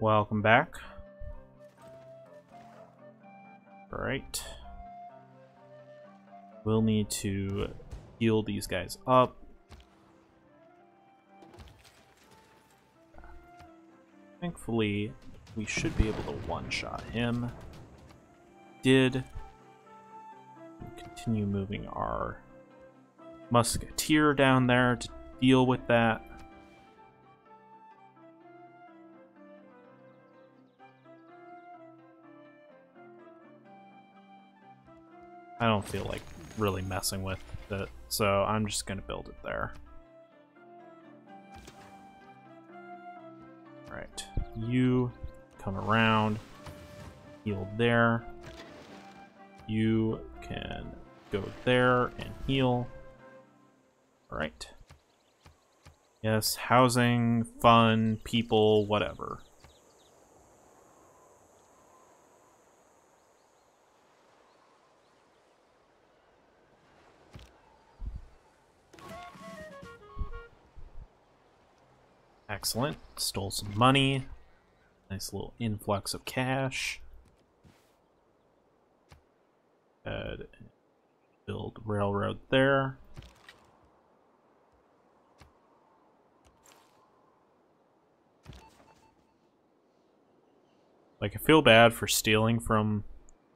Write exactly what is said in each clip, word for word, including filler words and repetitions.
Welcome back. Alright. We'll need to heal these guys up. Thankfully, we should be able to one-shot him. Did. We'll continue moving our musketeer down there to deal with that. I don't feel like really messing with it, so I'm just gonna build it there. Alright, you come around, heal there. You can go there and heal. Alright. Yes, housing, fun, people, whatever. Excellent. Stole some money. Nice little influx of cash. And build railroad there. Like, I feel bad for stealing from,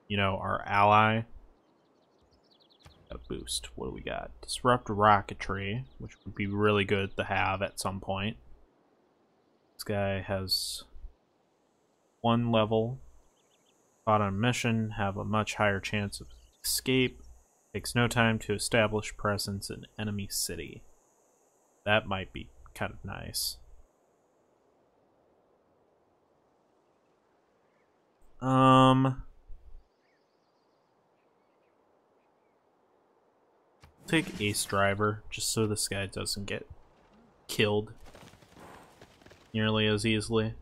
you know, our ally. Got a boost. What do we got? Disrupt rocketry, which would be really good to have at some point. This guy has one level, caught on a mission, have a much higher chance of escape, takes no time to establish presence in enemy city. That might be kind of nice. Um, take Ace Driver, just so this guy doesn't get killed nearly as easily.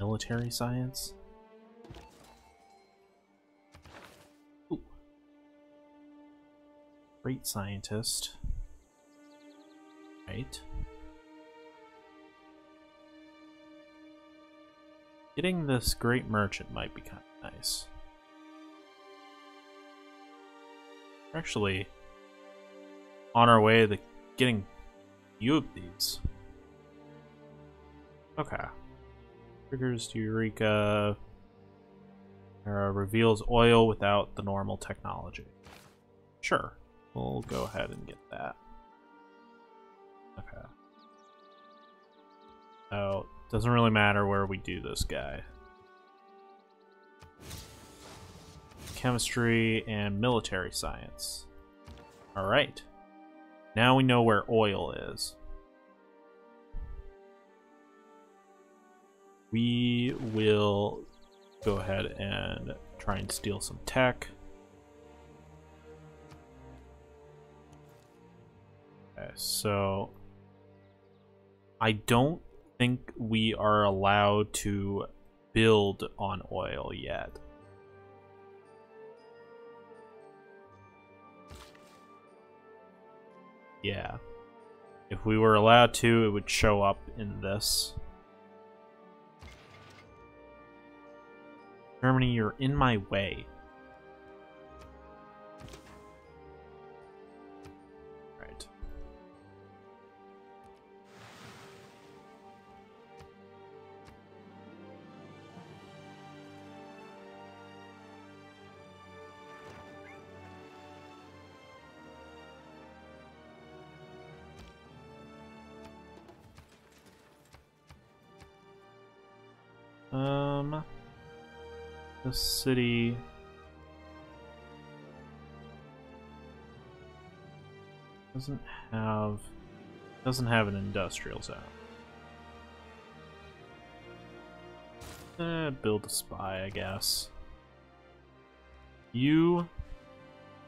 Military science? Ooh. Great scientist. Right. Getting this great merchant might be kind of nice. We're actually on our way to getting you of these. Okay. Triggers Eureka. Uh, reveals oil without the normal technology. Sure. We'll go ahead and get that. Okay. Oh, doesn't really matter where we do this guy. Chemistry and military science. Alright. Now we know where oil is. We will go ahead and try and steal some tech. Okay, so I don't think we are allowed to build on oil yet. Yeah. If we were allowed to, it would show up in this. Germany, you're in my way. Right. Um... The city. Doesn't have doesn't have an industrial zone. Eh, build a spy, I guess. You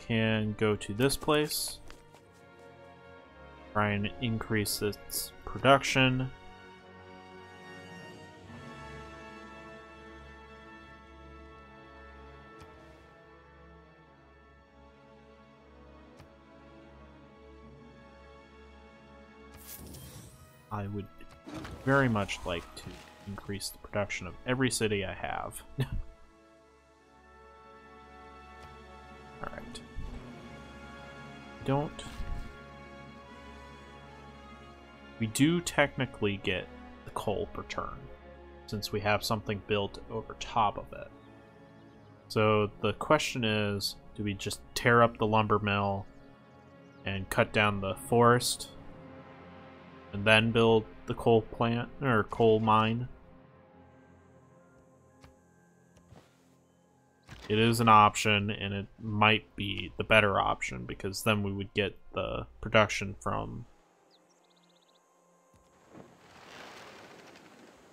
can go to this place. Try and increase its production. I would very much like to increase the production of every city I have. Alright. Don't... We do technically get the coal per turn, since we have something built over top of it. So the question is, do we just tear up the lumber mill and cut down the forest and then build the coal plant or coal mine? It is an option, and it might be the better option, because then we would get the production from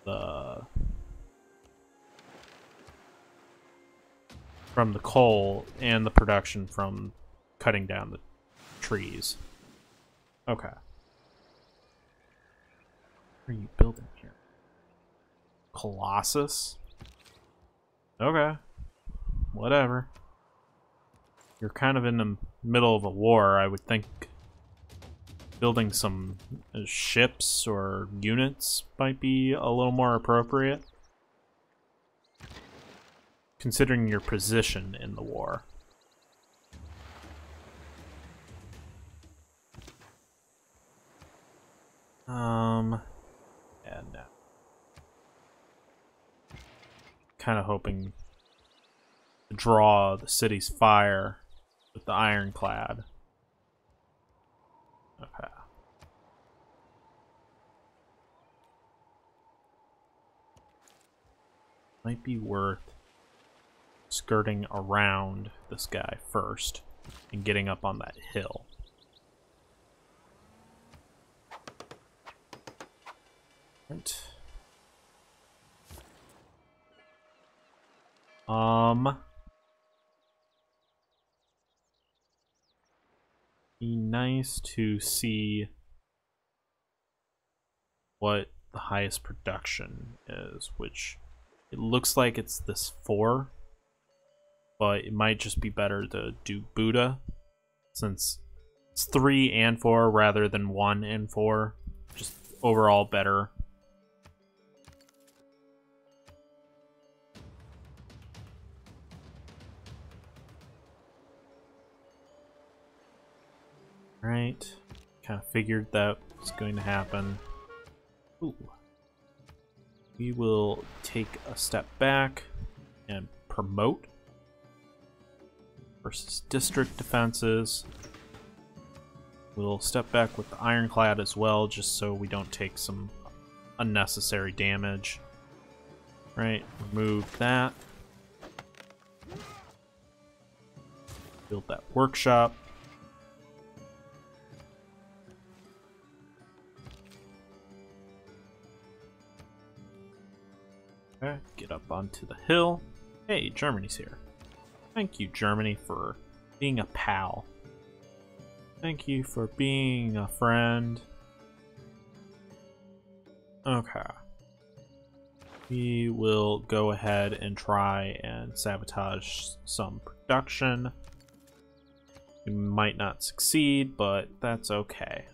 the from the coal and the production from cutting down the trees. Okay. What are you building here? Colossus? Okay. Whatever. You're kind of in the middle of a war, I would think building some ships or units might be a little more appropriate, considering your position in the war. Um, and yeah, no. Kind of hoping to draw the city's fire with the ironclad. Okay. Might be worth skirting around this guy first and getting up on that hill. Right. Um. Be nice to see what the highest production is, which it looks like it's this four, but it might just be better to do Buddha, since it's three and four rather than one and four. Just overall better. Right, kind of figured that was going to happen. Ooh. We will take a step back and promote versus district defenses. We'll step back with the ironclad as well, just so we don't take some unnecessary damage. Right, remove that. Build that workshop. Okay, get up onto the hill. Hey, Germany's here. Thank you, Germany, for being a pal. Thank you for being a friend. Okay. We will go ahead and try and sabotage some production. We might not succeed, but that's okay.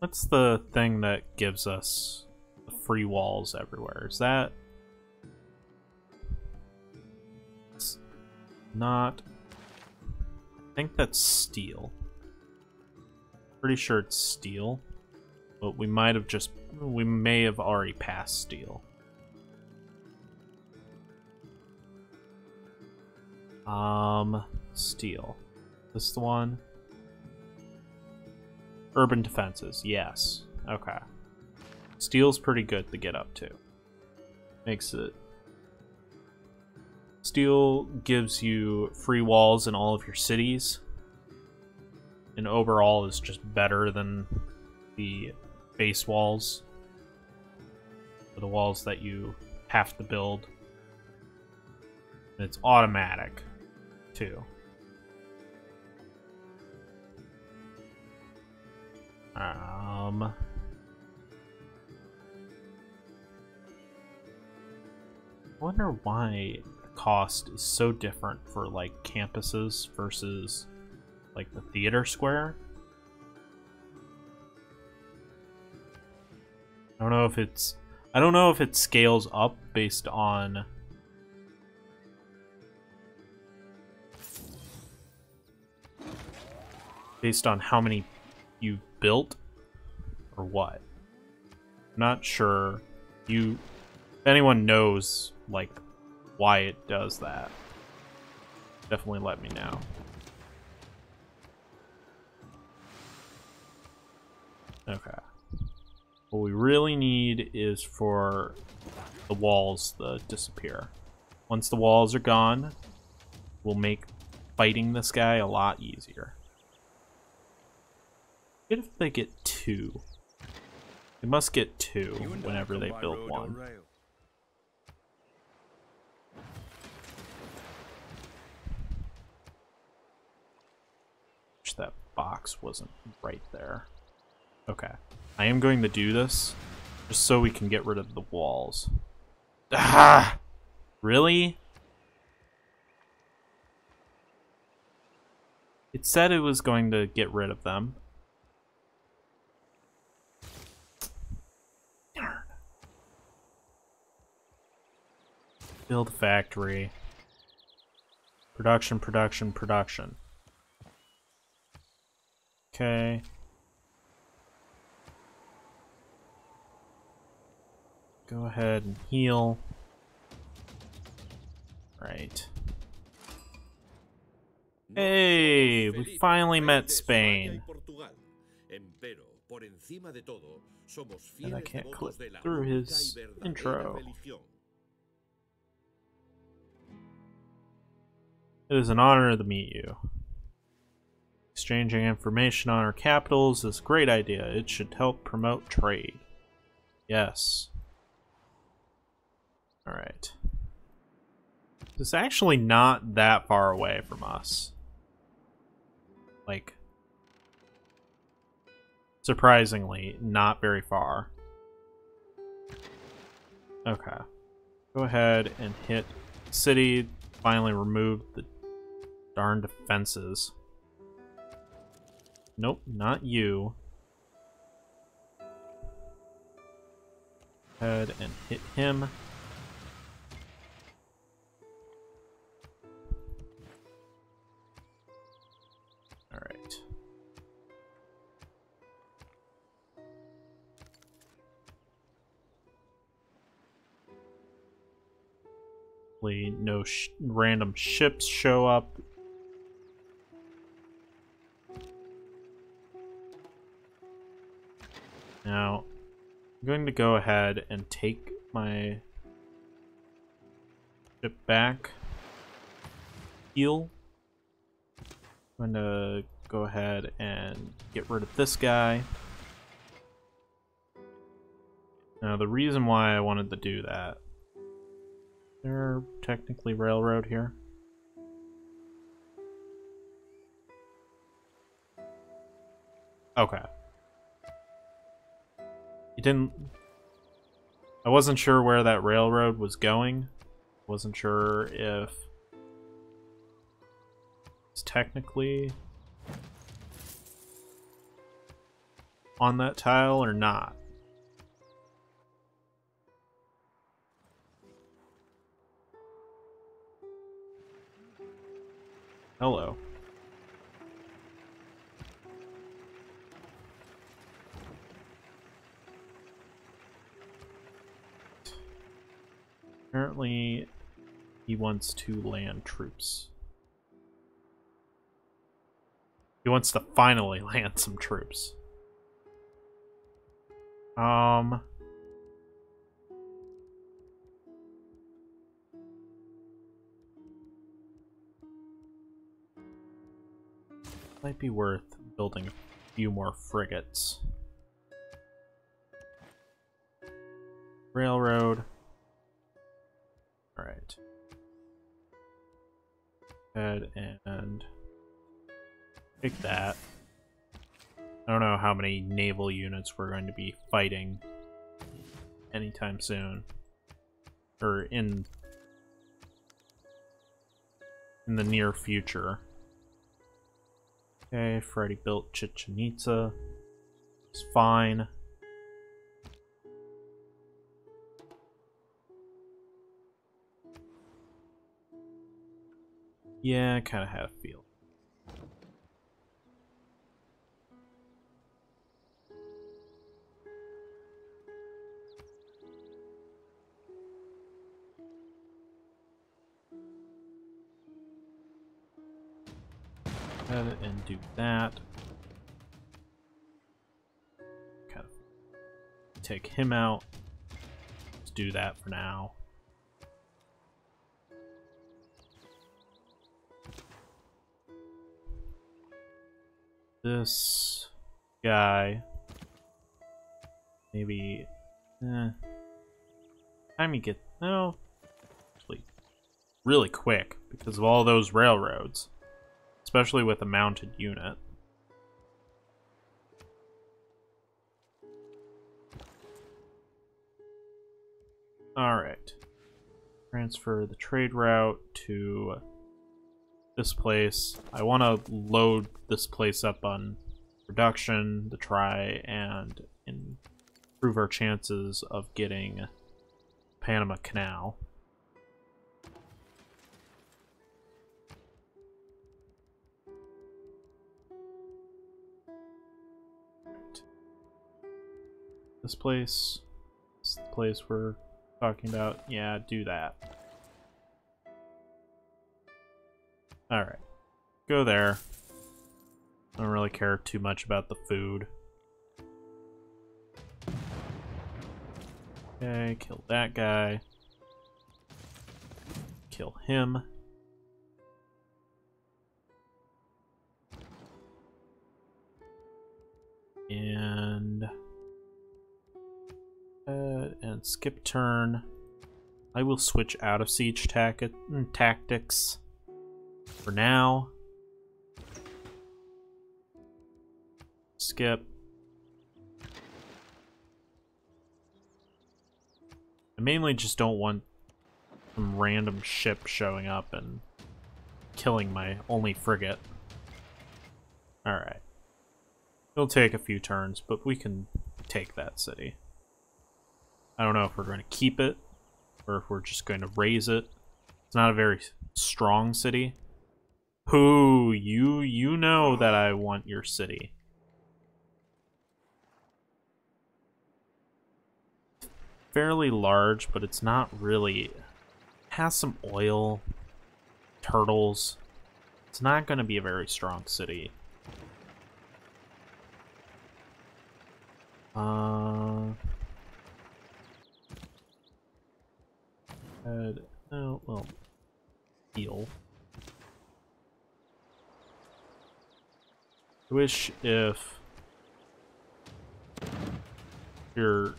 What's the thing that gives us the free walls everywhere? Is that... It's not... I think that's steel. Pretty sure it's steel. But we might have just... We may have already passed steel. Um, steel. This the one? Urban defenses, yes. Okay. Steel's pretty good to get up to. Makes it... Steel gives you free walls in all of your cities, and overall is just better than the base walls, or the walls that you have to build. And it's automatic, too. Um, I wonder why the cost is so different for like campuses versus like the theater square. I don't know if it's I don't know if it scales up based on based on how many you've built or what. I'm not sure. You if anyone knows like why it does that, definitely let me know. Okay. What we really need is for the walls to disappear. Once the walls are gone, we'll make fighting this guy a lot easier. What if they get two? They must get two whenever they build one. Wish that box wasn't right there. Okay. I am going to do this just so we can get rid of the walls. Ah! Really? It said it was going to get rid of them. Darn. Build factory. Production, production, production. Okay. Go ahead and heal. Right. Hey, we finally met Spain. And I can't click through his intro. It is an honor to meet you. Exchanging information on our capitals is a great idea. It should help promote trade. Yes. Alright. It's actually not that far away from us. Like, surprisingly, not very far. Okay. Go ahead and hit the city. Finally remove the darn defenses. Nope, not you. Go ahead and hit him. No sh random ships show up. Now, I'm going to go ahead and take my ship back. Heal. I'm going to go ahead and get rid of this guy. Now, the reason why I wanted to do that. They're technically railroad here. Okay. It didn't... I wasn't sure where that railroad was going. Wasn't sure if... It's technically... on that tile or not. Hello. Apparently, he wants to land troops. He wants to finally land some troops. Um... Might be worth building a few more frigates. Railroad. Alright. Go ahead and pick that. I don't know how many naval units we're going to be fighting anytime soon. Or in in the near future. Okay, Freddy built Chichen Itza. It's fine. Yeah, I kind of had a feel. And do that. Kind of take him out. Let's do that for now. This guy, maybe. Eh, time you get no, actually, really quick because of all those railroads. Especially with a mounted unit. Alright. Transfer the trade route to this place. I want to load this place up on production to try and improve our chances of getting Panama Canal. This place, this is the place we're talking about. Yeah, do that. Alright. Go there. I don't really care too much about the food. Okay, kill that guy. Kill him. And... and skip turn. I will switch out of siege tac- tactics for now. Skip. I mainly just don't want some random ship showing up and killing my only frigate. Alright. It'll take a few turns, but we can take that city. I don't know if we're going to keep it, or if we're just going to raise it. It's not a very strong city. Who you you know that I want your city. Fairly large, but it's not really... It has some oil, turtles. It's not going to be a very strong city. Uh... Uh, oh, well, heal. I wish if you're, if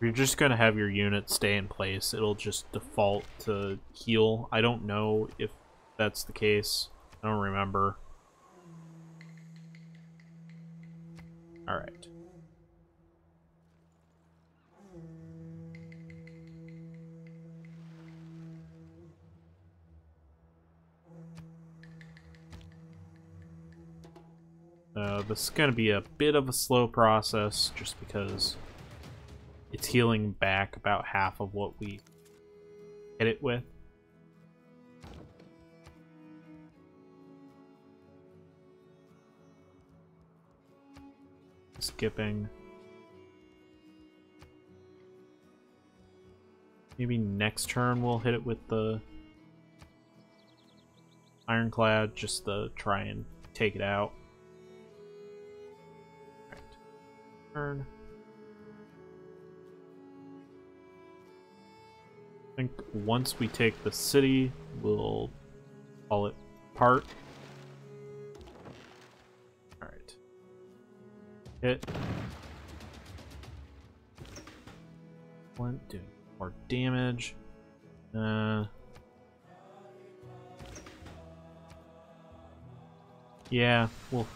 you're just going to have your unit stay in place, it'll just default to heal. I don't know if that's the case. I don't remember. Alright. Uh, this is going to be a bit of a slow process, just because it's healing back about half of what we hit it with. Skipping. Maybe next turn we'll hit it with the Ironclad, just to try and take it out. Turn. I think once we take the city, we'll call it part. Alright. Hit. One, doing more damage. Uh. Yeah, we'll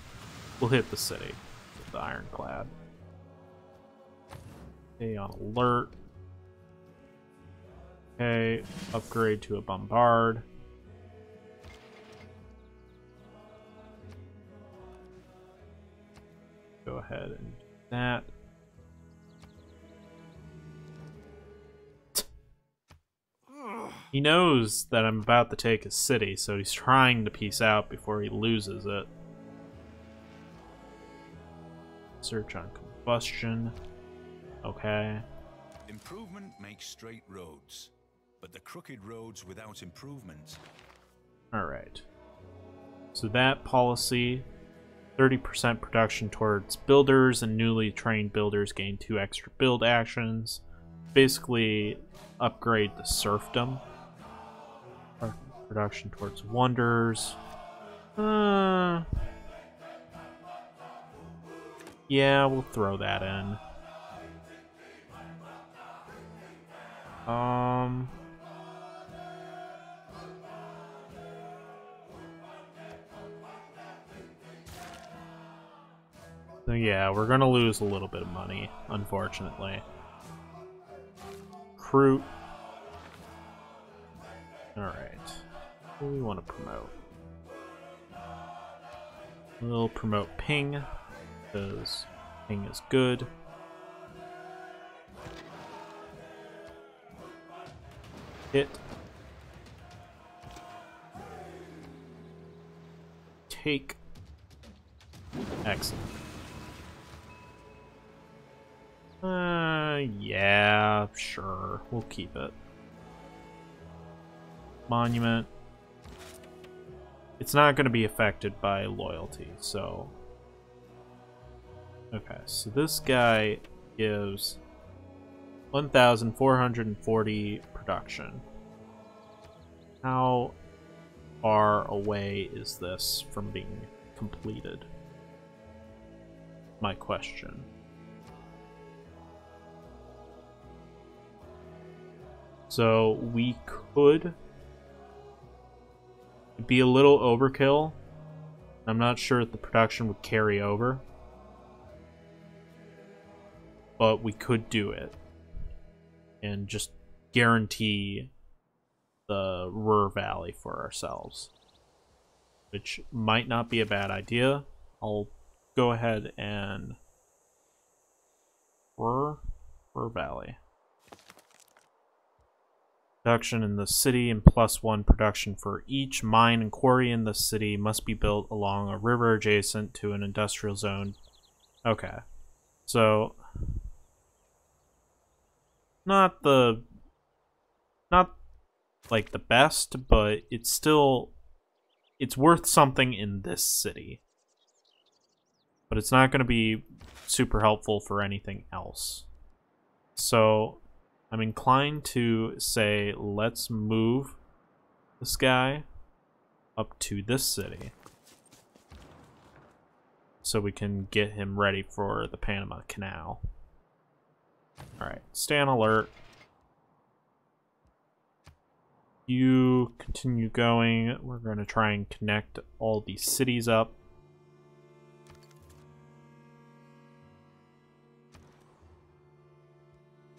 we'll hit the city with the Ironclad. Stay on alert. Okay, upgrade to a bombard. go ahead and do that. He knows that I'm about to take his city, so he's trying to peace out before he loses it. Search on combustion. Okay. Improvement makes straight roads, but the crooked roads without improvement. Alright. So that policy, thirty percent production towards builders, and newly trained builders gain two extra build actions. Basically, upgrade the serfdom. Production towards wonders. Uh, yeah, we'll throw that in. Um, so yeah, we're gonna lose a little bit of money, unfortunately. Recruit. Alright. Who do we want to promote? We'll promote Ping, because Ping is good. Hit. Take. Excellent. Uh, yeah, sure. We'll keep it. Monument. It's not going to be affected by loyalty, so... Okay, so this guy gives one thousand four hundred forty production. How far away is this from being completed? My question. So we could be a little overkill. I'm not sure if the production would carry over, but we could do it and just guarantee the Ruhr Valley for ourselves, which might not be a bad idea. I'll go ahead and Ruhr, Ruhr Valley. Production in the city and plus one production for each mine and quarry in the city must be built along a river adjacent to an industrial zone. Okay, so not the not like the best, but it's still it's worth something in this city, but it's not going to be super helpful for anything else. So I'm inclined to say let's move this guy up to this city so we can get him ready for the Panama Canal. Alright, stay on alert. You continue going. We're going to try and connect all these cities up.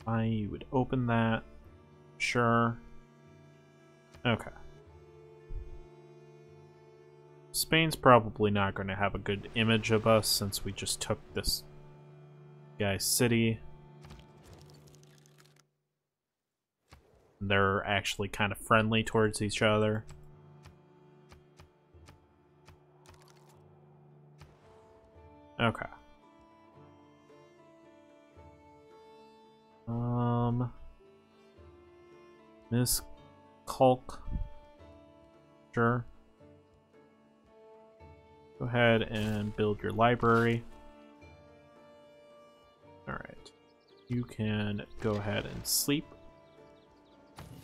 I would open that. Sure. Okay. Spain's probably not going to have a good image of us since we just took this guy's city. They're actually kind of friendly towards each other. Okay. Um, Miss Kulk, sure. Go ahead and build your library. All right, you can go ahead and sleep.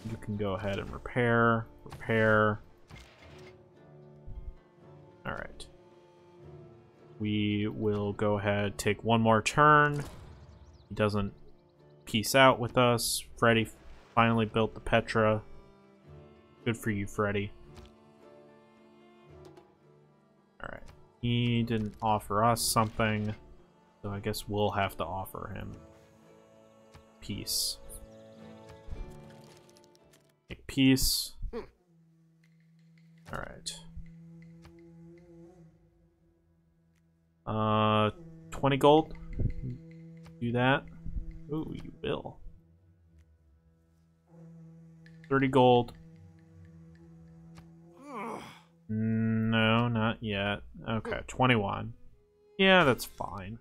You can go ahead and repair, repair. All right. We will go ahead, take one more turn. He doesn't peace out with us. Freddy finally built the Petra. Good for you, Freddy. Alright. He didn't offer us something, so I guess we'll have to offer him peace. Take peace. Alright. Uh... twenty gold. Do that. Ooh, you will. thirty gold. No, not yet. Okay, twenty-one. Yeah, that's fine.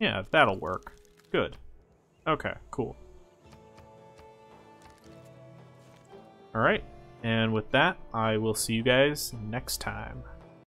Yeah, that'll work. Good. Okay, cool. Alright, and with that, I will see you guys next time.